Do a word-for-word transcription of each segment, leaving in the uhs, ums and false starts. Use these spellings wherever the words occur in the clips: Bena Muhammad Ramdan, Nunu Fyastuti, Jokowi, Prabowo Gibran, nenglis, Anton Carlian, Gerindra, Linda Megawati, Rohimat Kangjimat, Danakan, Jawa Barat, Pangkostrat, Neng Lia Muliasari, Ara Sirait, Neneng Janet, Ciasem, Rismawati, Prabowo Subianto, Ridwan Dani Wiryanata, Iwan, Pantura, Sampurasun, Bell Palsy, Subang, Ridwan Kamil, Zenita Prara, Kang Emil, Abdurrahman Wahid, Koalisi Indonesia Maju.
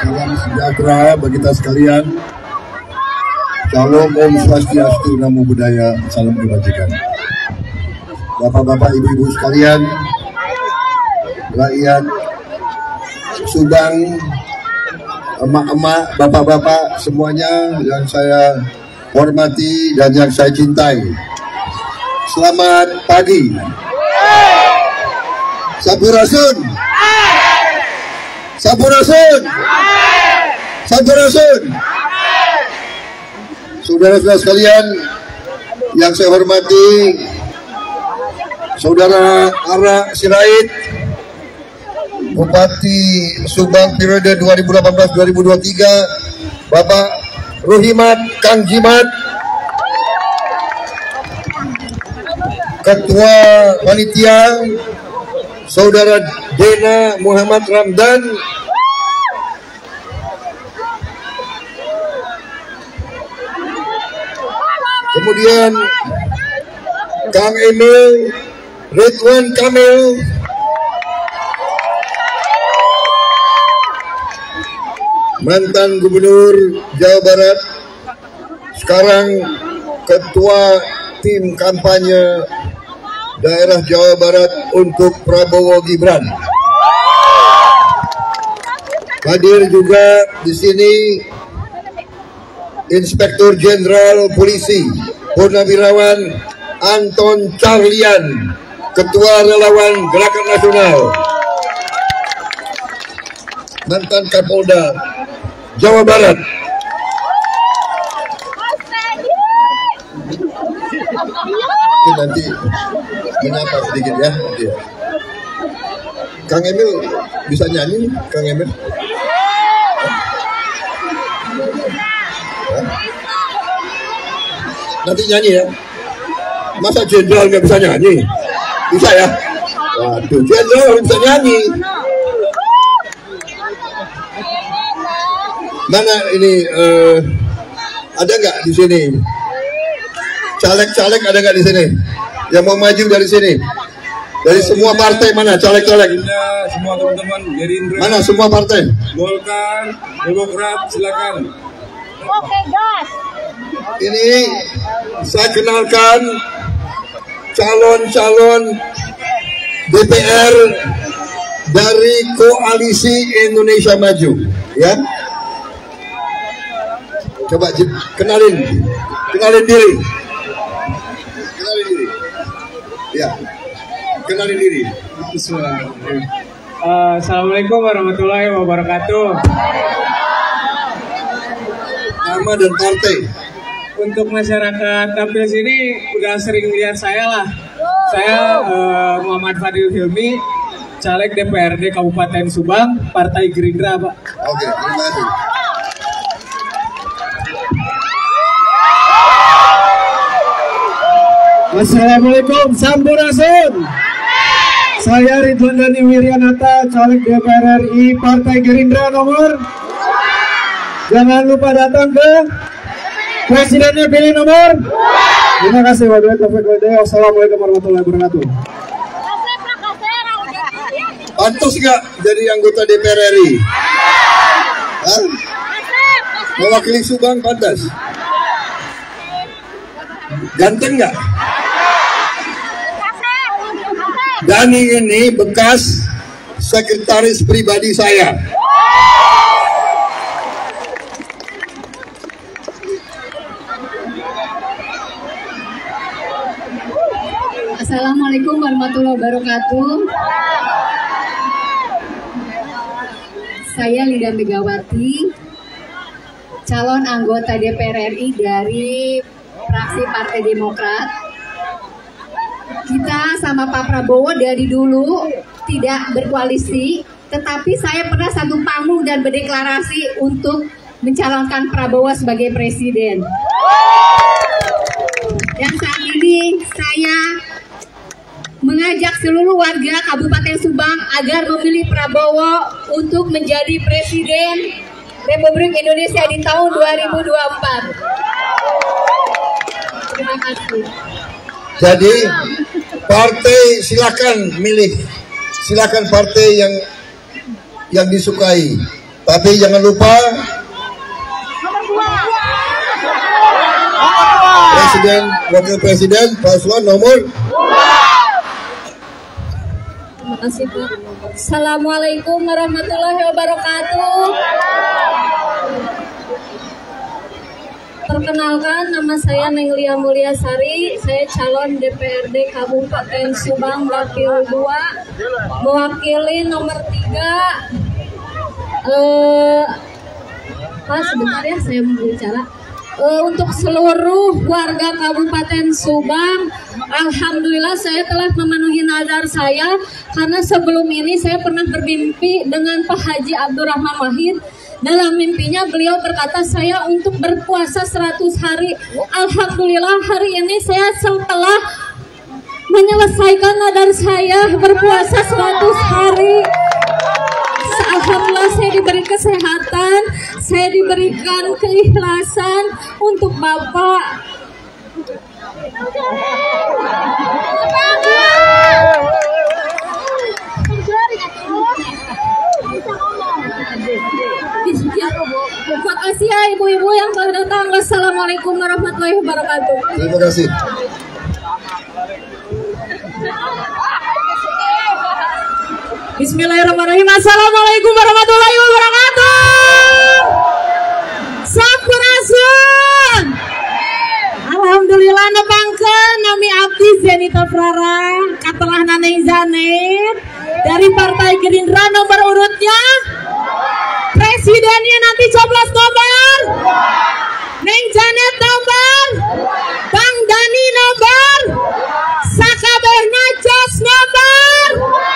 salam sejahtera bagi kita sekalian. Shalom, Om Swastiastu, Namo Buddhaya, salam kebajikan. Bapak-bapak, ibu-ibu sekalian, rakyat Subang, emak-emak, bapak-bapak semuanya yang saya hormati dan yang saya cintai, selamat pagi. Sampurasun, Sampurasun, Sampurasun. Saudara-saudara sekalian yang saya hormati, Saudara Ara Sirait, Bupati Subang periode dua ribu delapan belas dua ribu dua puluh tiga, Bapak Rohimat Kangjimat, Ketua Panitia Saudara Bena Muhammad Ramdan, kemudian Kang Emil, Ridwan Kamil, mantan Gubernur Jawa Barat, sekarang Ketua Tim Kampanye Daerah Jawa Barat untuk Prabowo Gibran. Hadir juga di sini Inspektur Jenderal Polisi Purnawirawan Anton Carlian, Ketua Relawan Gerakan Nasional, mantan Kapolda Jawa Barat, ini nanti menyapa sedikit ya. Kang Emil bisa nyanyi, Kang Emil? Nanti nyanyi ya. Masa jenderal nggak bisa nyanyi? Bisa ya? Waduh, jenderal bisa nyanyi. Mana ini, uh, ada nggak di sini? Caleg-caleg ada nggak di sini? Yang mau maju dari sini? Dari semua partai mana caleg-caleg? Semua teman-teman Gerindra. Mana semua partai? Golkar, Demokrat, silakan. Oke, gas. Ini saya kenalkan calon-calon D P R dari Koalisi Indonesia Maju, ya. Coba kenalin, kenalin diri, kenalin diri, ya, kenalin diri. Uh, Assalamualaikum warahmatullahi wabarakatuh. Nama dan partai. Untuk masyarakat tampil sini udah sering lihat saya lah. Saya uh, Muhammad Fadil Hilmi, caleg D P R D Kabupaten Subang, Partai Gerindra, Pak. Oke, terima kasih. Assalamualaikum, Sampurasun. Saya Ridwan Dani Wiryanata, caleg D P R R I Partai Gerindra nomor. Jangan lupa datang ke Presidennya pilih nomor. Terima kasih. Wassalamualaikum warahmatullahi wabarakatuh. Pantas nggak jadi anggota D P R R I? Hah? Mewakili Subang pantas. Ganteng nggak? Dani ini bekas sekretaris pribadi saya. Assalamualaikum warahmatullahi wabarakatuh. Saya Linda Megawati, calon anggota D P R R I dari fraksi Partai Demokrat. Kita sama Pak Prabowo dari dulu tidak berkoalisi, tetapi saya pernah satu panggung dan berdeklarasi untuk mencalonkan Prabowo sebagai presiden. Dan saat ini saya mengajak seluruh warga Kabupaten Subang agar memilih Prabowo untuk menjadi Presiden Republik Indonesia di tahun dua ribu dua puluh empat. Terima kasih. Jadi partai silakan milih, silakan partai yang yang disukai. Tapi jangan lupa Presiden, Wakil Presiden, paslon nomor dua. Terima kasih, Bu. Assalamualaikum warahmatullahi wabarakatuh. Perkenalkan, nama saya Neng Lia Muliasari. Saya calon D P R D Kabupaten Subang Dapil dua, mewakili nomor tiga. Eh, pas sebentar ya, saya mau bicara. Eh, untuk seluruh warga Kabupaten Subang, alhamdulillah saya telah memenuhi nazar saya, karena sebelum ini saya pernah bermimpi dengan Pak Haji Abdurrahman Wahid. Dalam mimpinya beliau berkata saya untuk berpuasa seratus hari. Alhamdulillah hari ini saya setelah menyelesaikan nadar saya berpuasa seratus hari. Alhamdulillah saya diberi kesehatan, saya diberikan keikhlasan untuk Bapak. Buat Asia, ibu-ibu yang telah datang, wassalamualaikum warahmatullahi wabarakatuh. Terima kasih. Bismillahirrahmanirrahim. Assalamualaikum warahmatullahi wabarakatuh. Sampurasun. Alhamdulillah nepangkeun nami abdi Zenita Prara, katelah Neneng Janet dari Partai Gerindra, nomor urutnya Presidennya nanti coblos nomor dua, Neng Janet nomor dua, Bang Dani nomor dua, Sakaberna Jos nomor dua.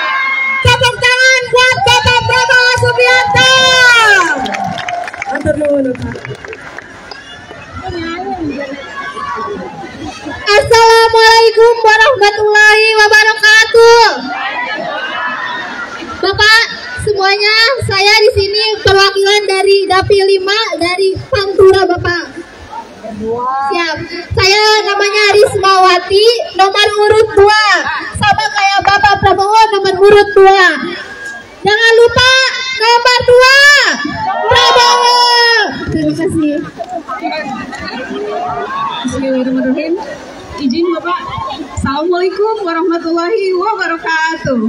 Tepuk tangan buat Bapak Prabowo Subianto. Assalamualaikum warahmatullahi wabarakatuh. Bapak semuanya, saya di sini perwakilan dari Dapil lima dari Pantura, Bapak. Siap. Saya namanya Rismawati, nomor urut dua. Sama kayak Bapak Prabowo nomor urut dua. Jangan lupa nomor dua Prabowo. Terima kasih. Bismillahirrahmanirrahim. Izin Bapak. Assalamualaikum warahmatullahi wabarakatuh.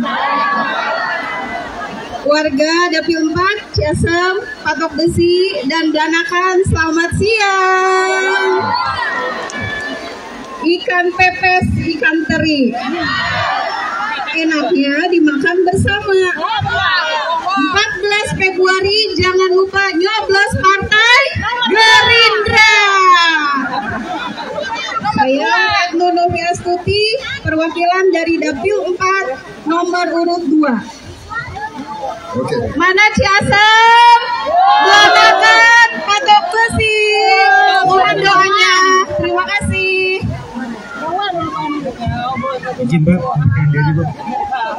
Warga Dapil empat, Ciasem, Patok Besi, dan Danakan, selamat siang. Ikan pepes, ikan teri, enaknya dimakan bersama. empat belas Februari, jangan lupa nyoblos Partai Gerindra. Saya Nunu Fyastuti, perwakilan dari Dapil empat, nomor urut dua. Okay. Mana Ciasem, Danakan, Patok Besi, mohon doanya. Terima kasih. Izin Mbak,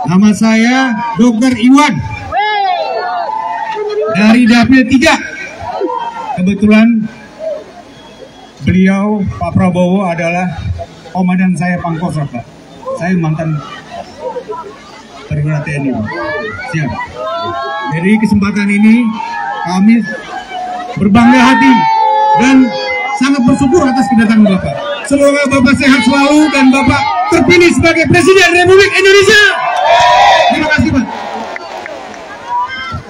nama saya Dokter Iwan dari Dapil tiga. Kebetulan beliau Pak Prabowo adalah komandan saya Pangkostrat. Saya mantan perwira T N I. Siap. Jadi kesempatan ini kami berbangga hati dan sangat bersyukur atas kedatangan Bapak. Semoga Bapak sehat selalu dan Bapak terpilih sebagai Presiden Republik Indonesia. Terima kasih, Pak.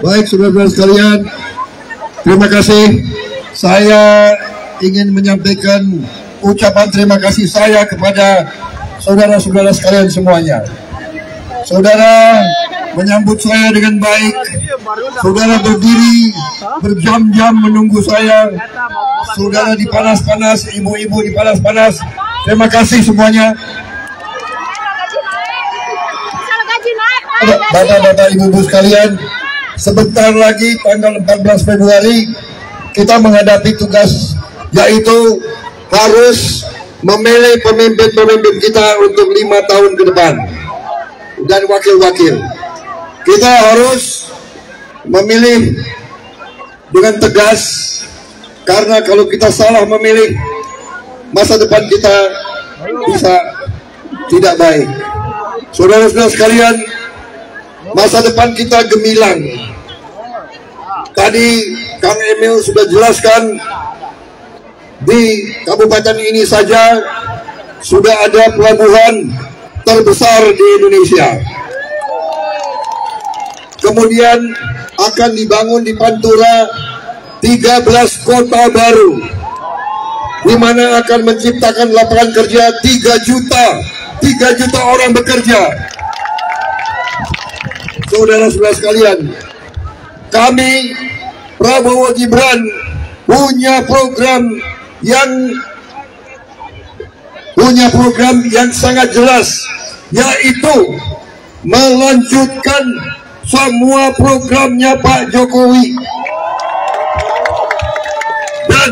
Baik, saudara-saudara sekalian, terima kasih. Saya ingin menyampaikan ucapan terima kasih saya kepada saudara-saudara sekalian semuanya. Saudara menyambut saya dengan baik. Saudara berdiri berjam-jam menunggu saya. Saudara dipanas-panas, ibu-ibu dipanas-panas. Terima kasih semuanya. Bapak-bapak, ibu-ibu sekalian, sebentar lagi tanggal empat belas Februari kita menghadapi tugas, yaitu harus memilih pemimpin-pemimpin kita untuk lima tahun ke depan. Dan wakil-wakil kita harus memilih dengan tegas, karena kalau kita salah memilih, masa depan kita bisa tidak baik. Saudara-saudara sekalian, masa depan kita gemilang Tadi Kang Emil sudah jelaskan, di kabupaten ini saja sudah ada pelabuhan terbesar di Indonesia. Kemudian akan dibangun di Pantura tiga belas kota baru, di mana akan menciptakan lapangan kerja tiga juta orang bekerja. Saudara-saudara sekalian, kami Prabowo Gibran punya program yang punya program yang sangat jelas, yaitu melanjutkan semua programnya Pak Jokowi dan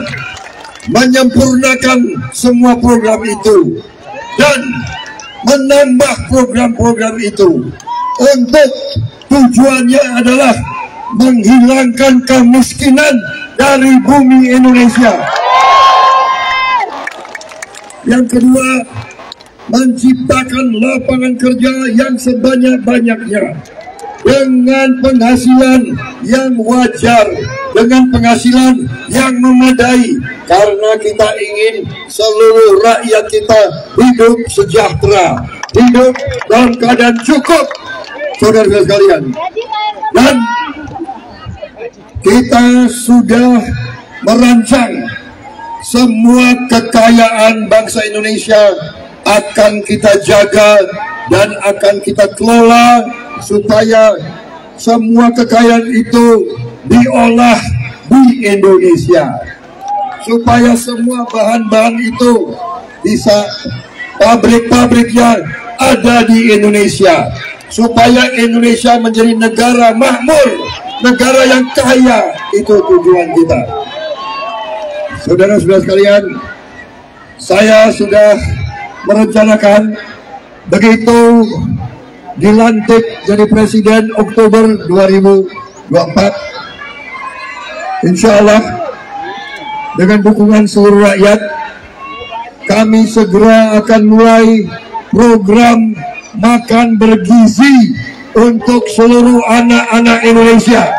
menyempurnakan semua program itu dan menambah program-program itu untuk tujuannya adalah menghilangkan kemiskinan dari bumi Indonesia. Yang kedua, menciptakan lapangan kerja yang sebanyak-banyaknya dengan penghasilan yang wajar, dengan penghasilan yang memadai, karena kita ingin seluruh rakyat kita hidup sejahtera, hidup dalam keadaan cukup, saudara-saudara sekalian. Dan kita sudah merancang semua kekayaan bangsa Indonesia akan kita jaga dan akan kita kelola supaya semua kekayaan itu diolah di Indonesia, supaya semua bahan-bahan itu bisa, pabrik-pabriknya ada di Indonesia, supaya Indonesia menjadi negara makmur, negara yang kaya. Itu tujuan kita, saudara-saudara sekalian. Saya sudah merencanakan, begitu dilantik jadi presiden Oktober dua ribu dua puluh empat, insya Allah dengan dukungan seluruh rakyat, kami segera akan mulai program makan bergizi untuk seluruh anak-anak Indonesia.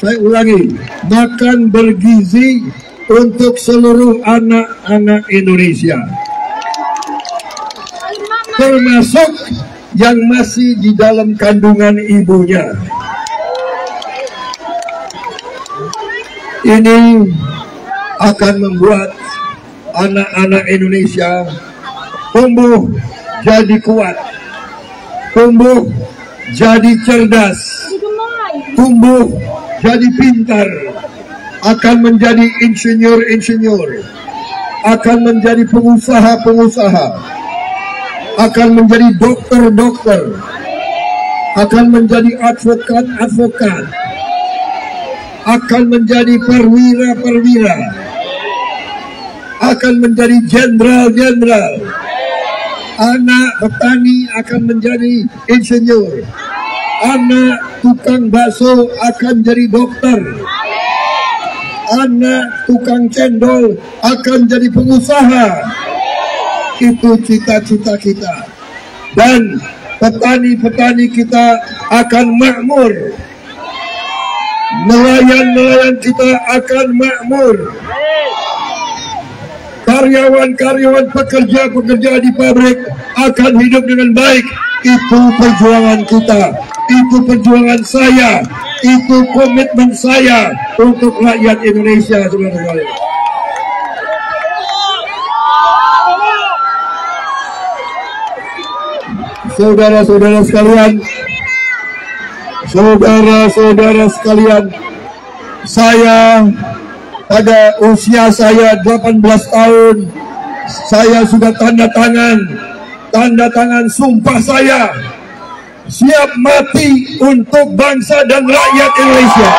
Saya ulangi, makan bergizi untuk seluruh anak-anak Indonesia, termasuk yang masih di dalam kandungan ibunya. Ini akan membuat anak-anak Indonesia tumbuh jadi kuat, tumbuh jadi cerdas, tumbuh jadi pintar, akan menjadi insinyur-insinyur, akan menjadi pengusaha-pengusaha, akan menjadi dokter-dokter, akan menjadi advokat-advokat, akan menjadi perwira-perwira, akan menjadi jenderal-jenderal. Anak petani akan menjadi insinyur, anak tukang bakso akan jadi dokter, anak tukang cendol akan jadi pengusaha. Itu cita-cita kita. Dan petani-petani kita akan makmur, nelayan-nelayan kita akan makmur, karyawan-karyawan, pekerja-pekerja di pabrik akan hidup dengan baik. Itu perjuangan kita, itu perjuangan saya, itu komitmen saya untuk rakyat Indonesia, saudara-saudara. Saudara-saudara sekalian, saudara-saudara sekalian, saya pada usia saya delapan belas tahun, saya sudah tanda tangan, tanda tangan sumpah saya, siap mati untuk bangsa dan rakyat Indonesia.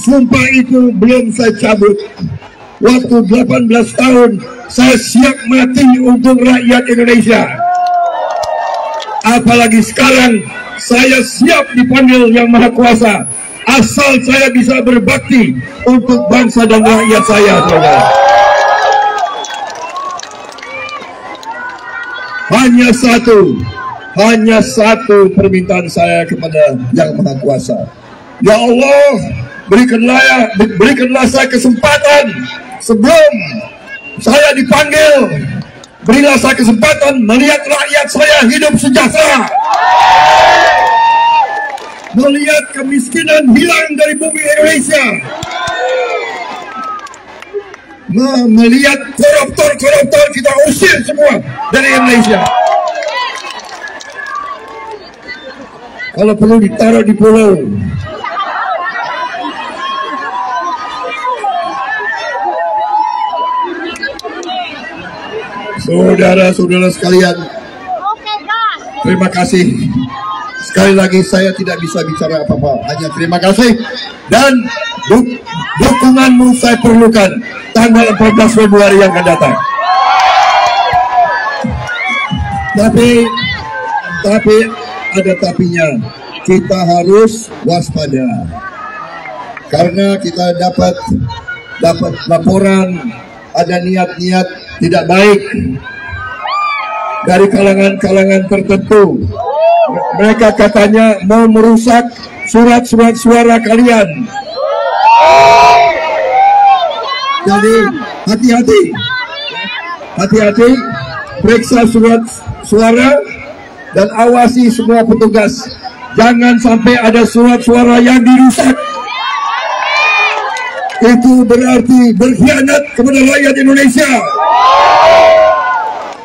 Sumpah itu belum saya cabut. Waktu delapan belas tahun, saya siap mati untuk rakyat Indonesia. Apalagi sekarang, saya siap dipanggil Yang Maha Kuasa, asal saya bisa berbakti untuk bangsa dan rakyat saya, saudara. Hanya satu Hanya satu permintaan saya kepada Yang Maha Kuasa. Ya Allah, berikanlah, berikanlah saya kesempatan sebelum saya dipanggil. Berilah saya kesempatan melihat rakyat saya hidup sejahtera, melihat kemiskinan hilang dari bumi Indonesia, melihat koruptor-koruptor kita usir semua dari Indonesia. Kalau perlu ditaruh di pulau. Saudara-saudara sekalian, terima kasih. Sekali lagi saya tidak bisa bicara apa-apa, hanya terima kasih. Dan du dukunganmu saya perlukan tanggal empat belas Februari yang akan datang. Tapi, tapi ada tapinya, kita harus waspada karena kita dapat dapat laporan ada niat-niat tidak baik dari kalangan-kalangan tertentu. Mereka katanya mau merusak surat-surat suara kalian. Jadi hati-hati, hati-hati, periksa surat suara dan awasi semua petugas. Jangan sampai ada surat suara yang dirusak. Itu berarti berkhianat kepada rakyat Indonesia.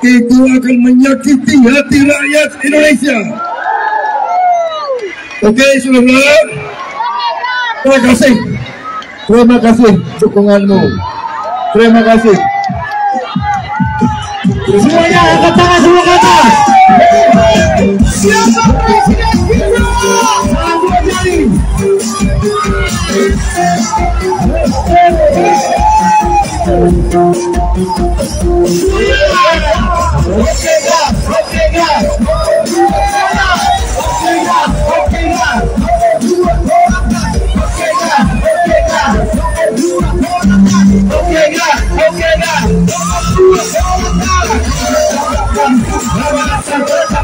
Itu akan menyakiti hati rakyat Indonesia. Oke, saudara, terima kasih, terima kasih dukunganmu, terima kasih. Semuanya angkat tangan semua ke atas. Siapa presiden kita? Aku jadi. Siapa presiden kita? I'm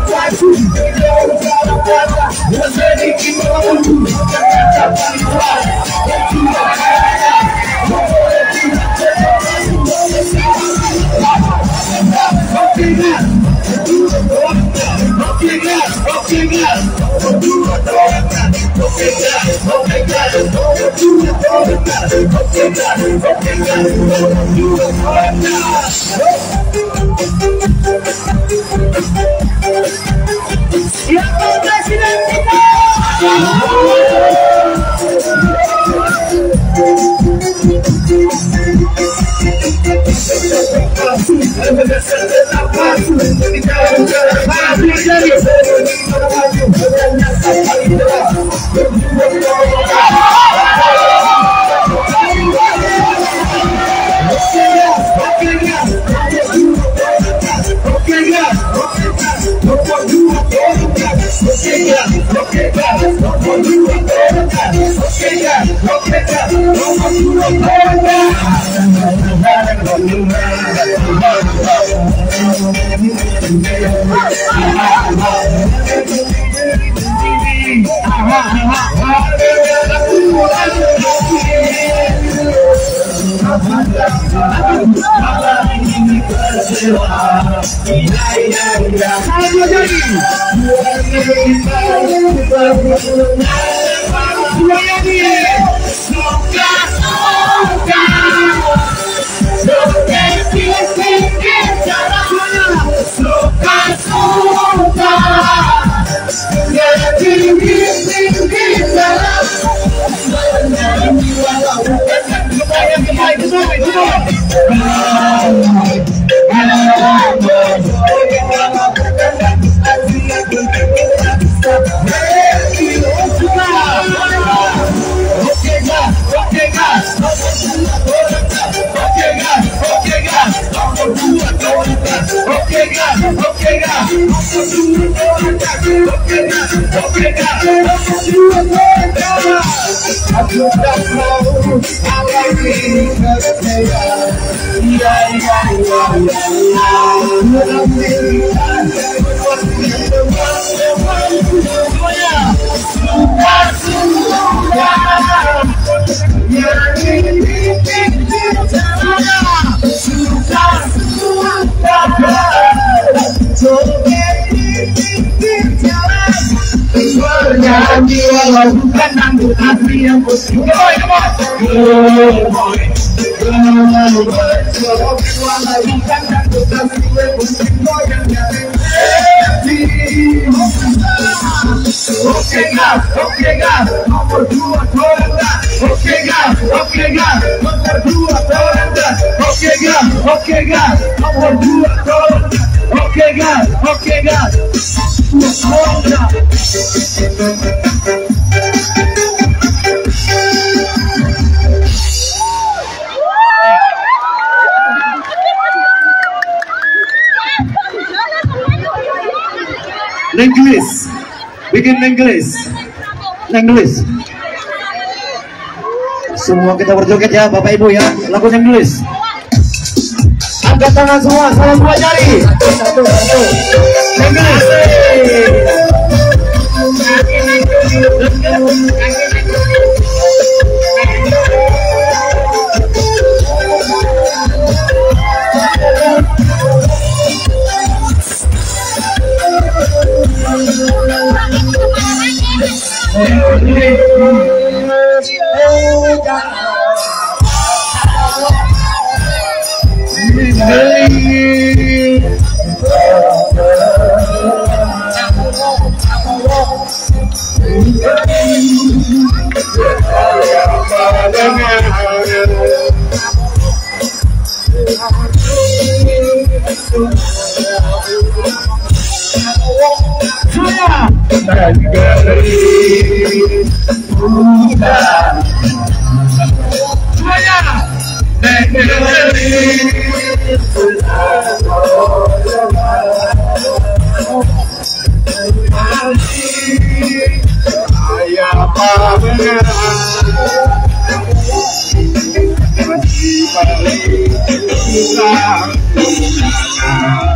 berjanji walau bukan tanggung hati yang pusing. Oke gak, oke gak, nomor dua Gerindra. Oke gak, oke gak, nomor dua Gerindra. Oke gak, oke gak, nomor dua Gerindra. Oke gak, oke gak, nomor dua Gerindra. Nenglis, bikin nenglis, nenglis. Semua kita berjoget ya, Bapak Ibu ya, lagu nenglis. Angkat tangan semua, salam dua jari. Satu, satu, satu. Nenglis. Balik